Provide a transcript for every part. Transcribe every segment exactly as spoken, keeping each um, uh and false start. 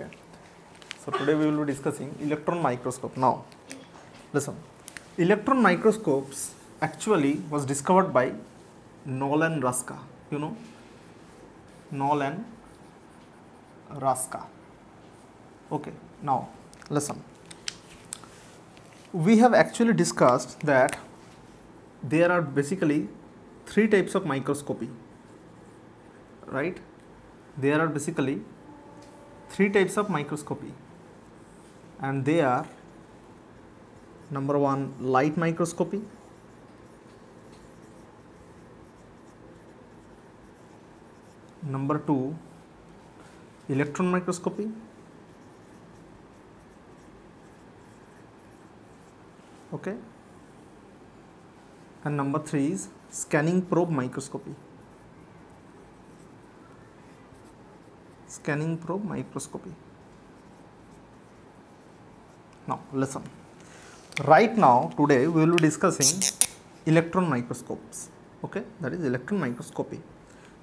Okay. So today we will be discussing electron microscope. Now, listen, electron microscopes actually was discovered by Nolan Ruska. You know, Nolan Ruska. Okay. Now, listen. We have actually discussed that there are basically three types of microscopy, right? There are basically three types of microscopy, and they are number one, light microscopy, number two, electron microscopy. Okay, and number three is scanning probe microscopy. Scanning probe microscopy. Now listen, right now today we will be discussing electron microscopes. Okay, that is electron microscopy.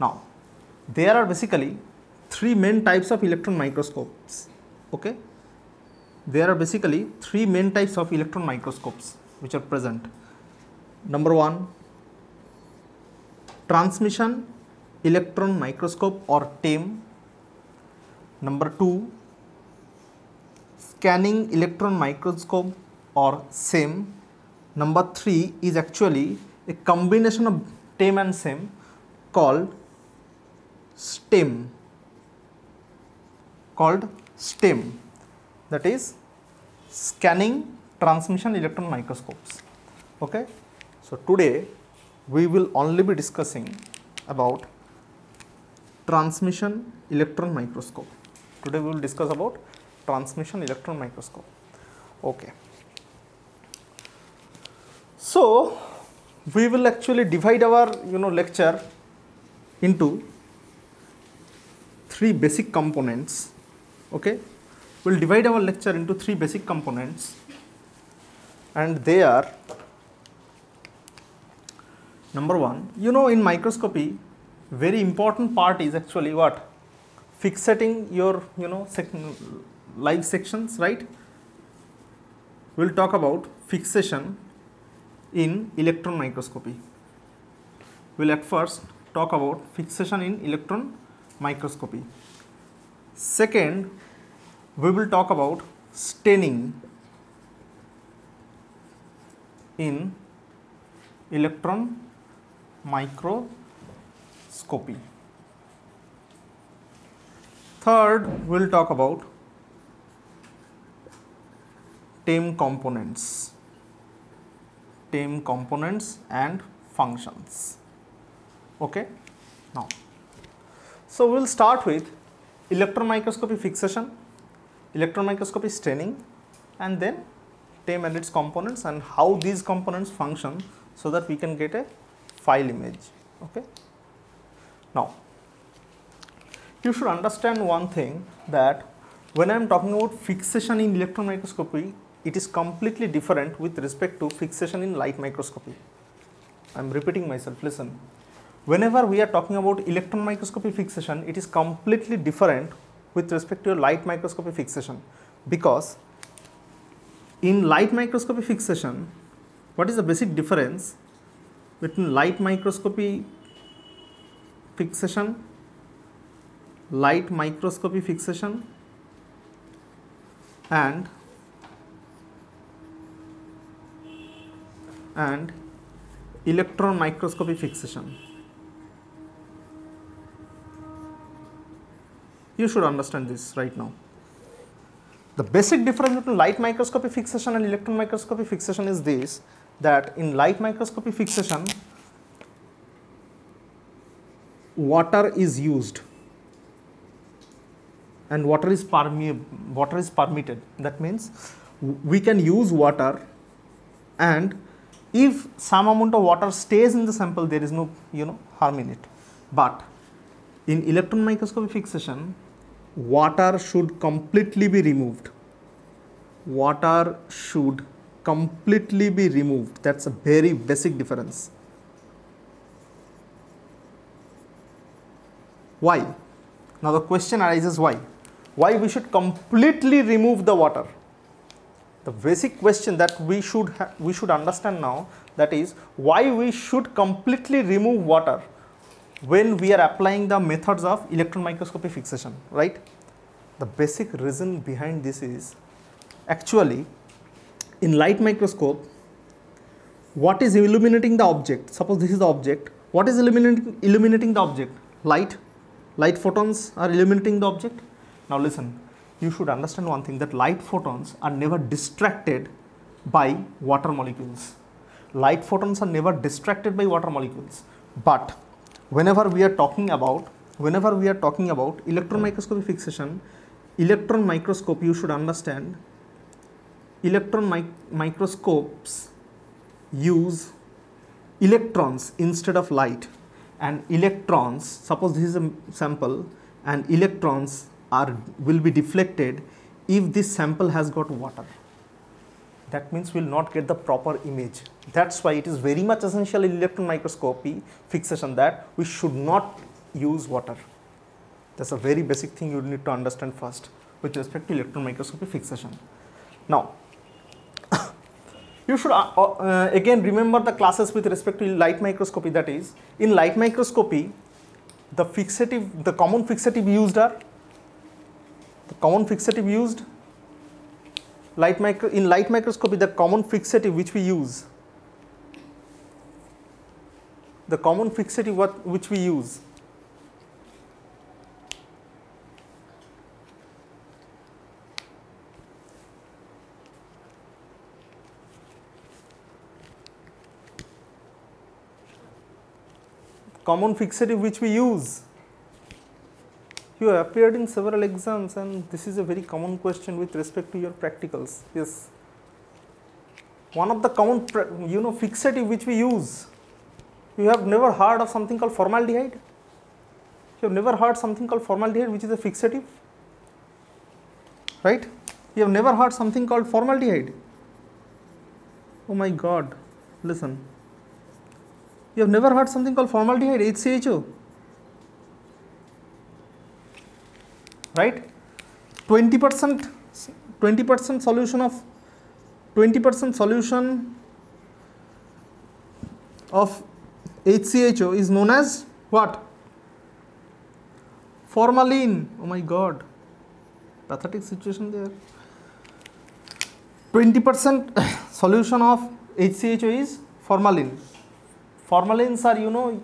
Now there are basically three main types of electron microscopes. Okay. There are basically three main types of electron microscopes which are present. Number one, transmission electron microscope or T E M. Number two, scanning electron microscope or S E M. Number three is actually a combination of T E M and S E M called STEM. Called STEM. That is scanning transmission electron microscopes. Okay. So today we will only be discussing about transmission electron microscope. Today we will discuss about transmission electron microscope. Okay. So we will actually divide our you know lecture into three basic components. Okay. We'll divide our lecture into three basic components, and they are number one, you know, in microscopy very important part is actually what? Fixating your you know sec live sections, right? We'll talk about fixation in electron microscopy. We'll at first talk about fixation in electron microscopy. Second, we will talk about staining in electron microscopy. Third, we will talk about T E M components, T E M components and functions. Okay, now, so we will start with electron microscopy fixation, electron microscopy staining, and then T E M and its components and how these components function so that we can get a file image. Okay. Now, you should understand one thing, that when I am talking about fixation in electron microscopy, it is completely different with respect to fixation in light microscopy. I am repeating myself, listen. Whenever we are talking about electron microscopy fixation, it is completely different with respect to your light microscopy fixation, because in light microscopy fixation, what is the basic difference between light microscopy fixation, light microscopy fixation and and electron microscopy fixation? You should understand this right now. The basic difference between light microscopy fixation and electron microscopy fixation is this, that in light microscopy fixation, water is used and water is permeable, water is permitted. That means we can use water, and if some amount of water stays in the sample, there is no you know harm in it. But in electron microscopy fixation, water should completely be removed. Water should completely be removed. That's a very basic difference. Why? Now the question arises, why? why we should completely remove the water. The basic question that we should ha we should understand now, that is why we should completely remove water when we are applying the methods of electron microscopy fixation, right? The basic reason behind this is actually in light microscope, what is illuminating the object? Suppose this is the object. What is illuminating, illuminating the object? Light. Light photons are illuminating the object. Now listen, you should understand one thing, that light photons are never distracted by water molecules. Light photons are never distracted by water molecules. But whenever we are talking about, whenever we are talking about electron microscopy fixation, electron microscope, you should understand, electron mi microscopes use electrons instead of light. And electrons, suppose this is a sample, and electrons are will be deflected if this sample has got water. That means we will not get the proper image. That's why it is very much essential in electron microscopy fixation that we should not use water. That's a very basic thing you need to understand first with respect to electron microscopy fixation. Now, you should uh, uh, again remember the classes with respect to light microscopy, that is, in light microscopy, the fixative, the common fixative used are, the common fixative used, light micro, in light microscopy the common fixative which we use, the common fixative what, which we use common fixative which we use. You have appeared in several exams and this is a very common question with respect to your practicals. Yes. One of the common, you know, fixative which we use. You have never heard of something called formaldehyde? You have never heard something called formaldehyde which is a fixative? Right? You have never heard something called formaldehyde? Oh my God. Listen. You have never heard something called formaldehyde, H C H O, right? twenty percent, twenty percent solution of, twenty percent solution of H C H O is known as what? Formalin. Oh my God, pathetic situation there. twenty percent solution of H C H O is formalin. Formalins are, you know,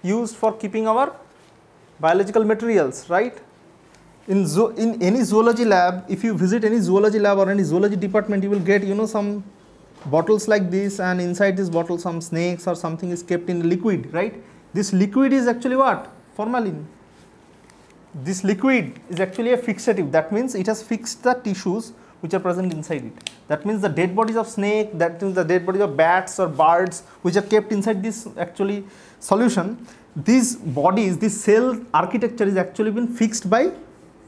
used for keeping our biological materials, right? In, zo in any zoology lab, if you visit any zoology lab or any zoology department, you will get, you know, some bottles like this, and inside this bottle some snakes or something is kept in liquid, right? This liquid is actually what? Formalin. This liquid is actually a fixative. That means it has fixed the tissues which are present inside it. That means the dead bodies of snake, that means the dead bodies of bats or birds which are kept inside this actually solution, these bodies, this cell architecture is actually been fixed by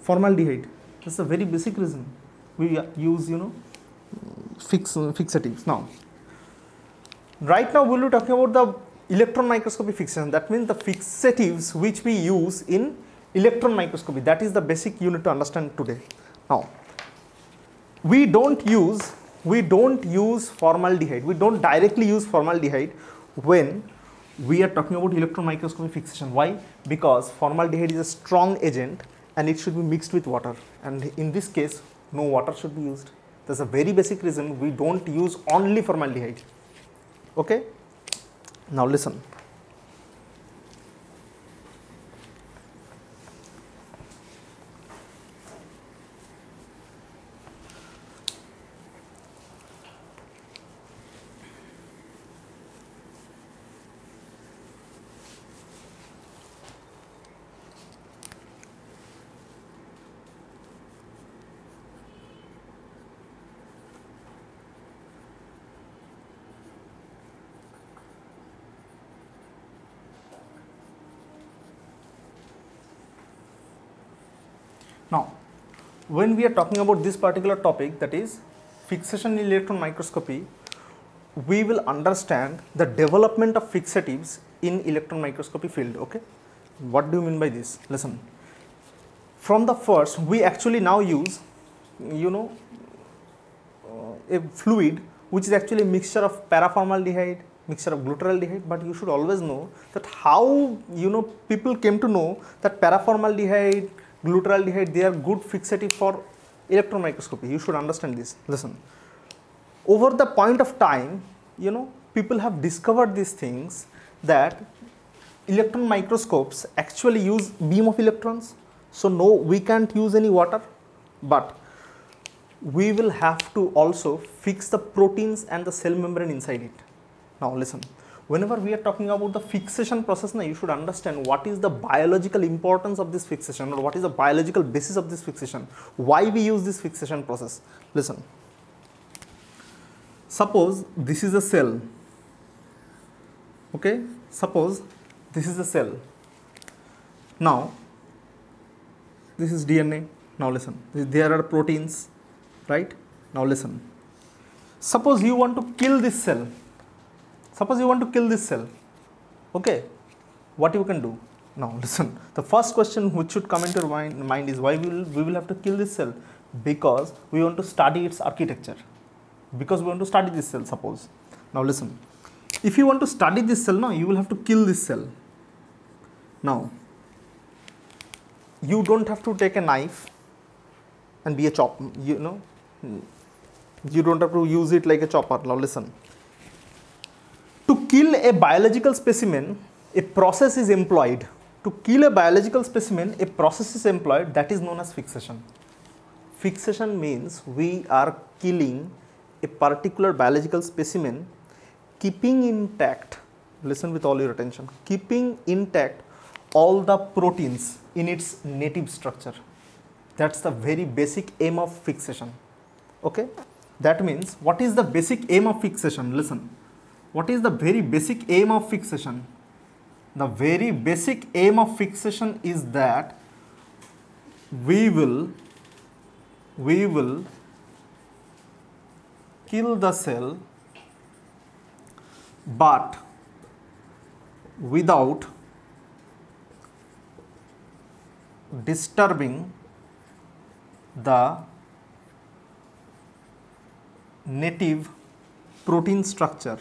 formaldehyde. That's a very basic reason we use, you know, fix, fixatives. Now, right now we will be talking about the electron microscopy fixation. That means the fixatives which we use in electron microscopy. That is the basic you need to understand today. Now, we don't use, we don't use formaldehyde, we don't directly use formaldehyde when we are talking about electron microscopy fixation. Why? Because formaldehyde is a strong agent and it should be mixed with water, and in this case no water should be used. That's a very basic reason we don't use only formaldehyde. Okay? Now listen. Now, when we are talking about this particular topic, that is fixation in electron microscopy, we will understand the development of fixatives in electron microscopy field. Okay? What do you mean by this? Listen, from the first we actually now use, you know, uh, a fluid which is actually a mixture of paraformaldehyde, mixture of glutaraldehyde. But you should always know that how, you know, people came to know that paraformaldehyde, glutaraldehyde, they are good fixative for electron microscopy. You should understand this. Listen, over the point of time, you know, people have discovered these things that electron microscopes actually use beam of electrons. So no, we can't use any water, but we will have to also fix the proteins and the cell membrane inside it. Now listen, whenever we are talking about the fixation process, now you should understand what is the biological importance of this fixation, or what is the biological basis of this fixation, why we use this fixation process. Listen, suppose this is a cell, okay, suppose this is a cell. Now this is D N A. Now listen, there are proteins, right? Now listen, suppose you want to kill this cell. Suppose you want to kill this cell, okay, what you can do? Now listen, the first question which should come into your mind, mind is why we will, we will have to kill this cell? Because we want to study its architecture, because we want to study this cell, suppose. Now listen, if you want to study this cell, now you will have to kill this cell. Now, you don't have to take a knife and be a chop, you know, you don't have to use it like a chopper. Now listen. To kill a biological specimen, a process is employed. To kill a biological specimen, a process is employed that is known as fixation. Fixation means we are killing a particular biological specimen, keeping intact, listen with all your attention, keeping intact all the proteins in its native structure. That's the very basic aim of fixation, okay? That means, what is the basic aim of fixation? Listen. What is the very basic aim of fixation? The very basic aim of fixation is that we will, we will kill the cell, but without disturbing the native protein structure.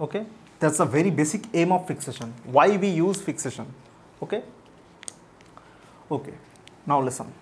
Okay, that's a very basic aim of fixation, why we use fixation. Okay, okay, now listen.